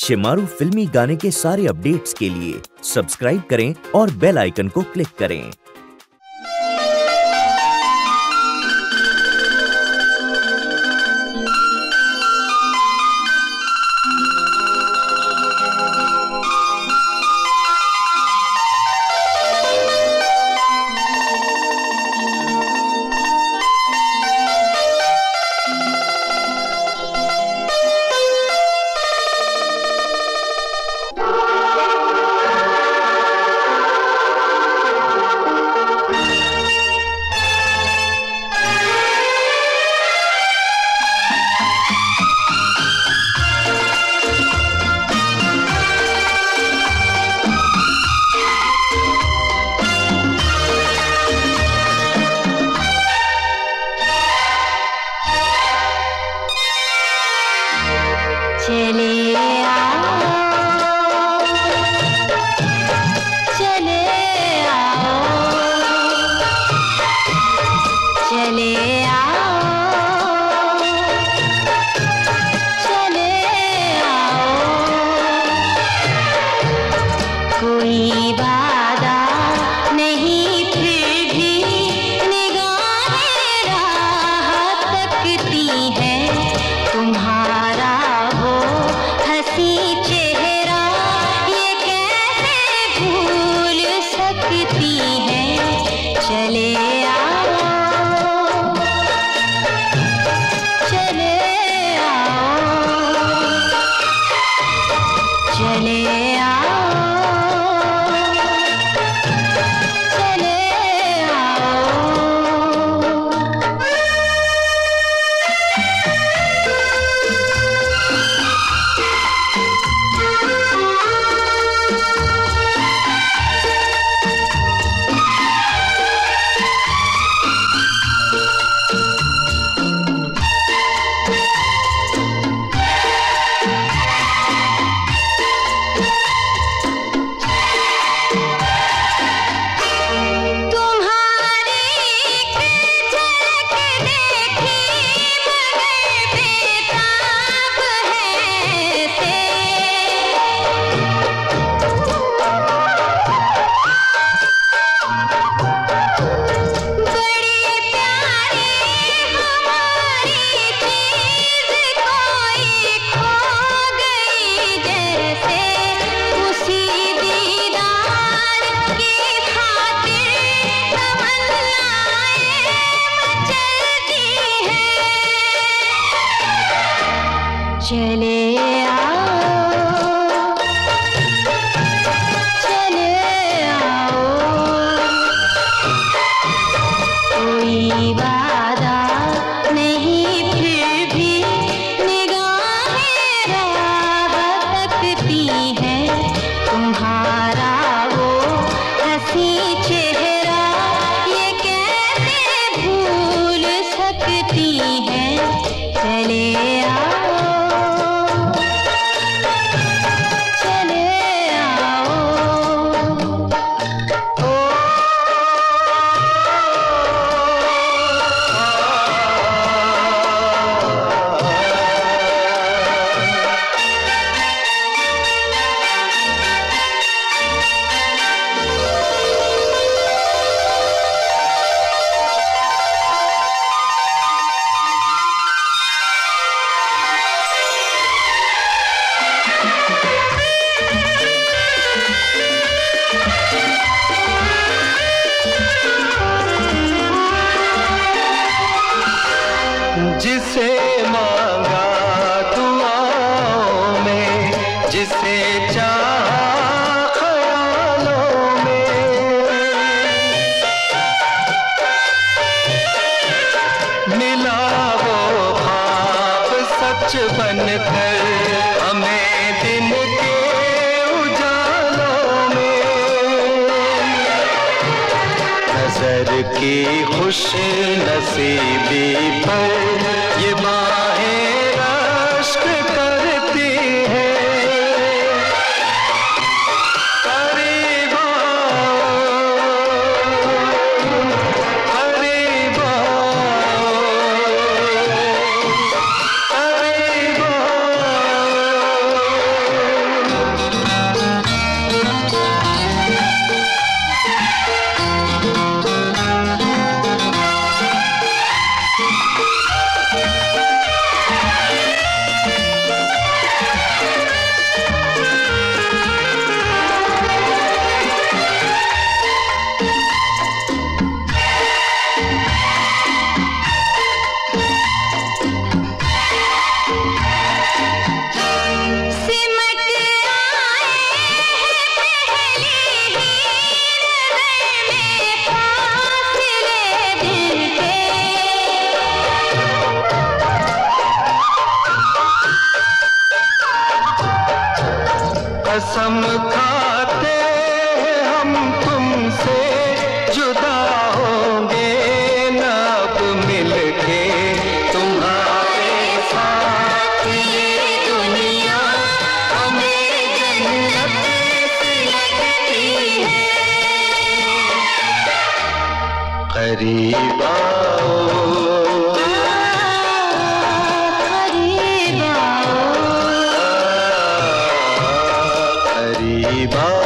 शेमारू फिल्मी गाने के सारे अपडेट्स के लिए सब्सक्राइब करें और बेल आइकन को क्लिक करें। चले आओ, चले आओ, चले आओ, चले आओ। कोई वादा नहीं फिर भी निगाहें राह तकती है। तुम्हारा चेहरा ये कैसे भूल सकती है। चले आओ, चले आओ, चले आओ, चले आओ। चले आओ, चले आओ। कोई वादा नहीं फिर भी निगाहें राह तकती है। तुम्हारा वो हंसी चेहरा ये कैसे भूल सकती है। चले आओ, जिसे मांगा दुआओं में, जिसे चाहा ख्यालों में, मिला वो भाव सच बनकर हमें दिन के उजालों में। नजर की खुश नसीबी पर कसम खाते हम तुमसे जुदा होंगे ना अब मिलके तुम्हारे साथ ये दुनिया हमें जन्नत से लगती है। करीब आओ Bye।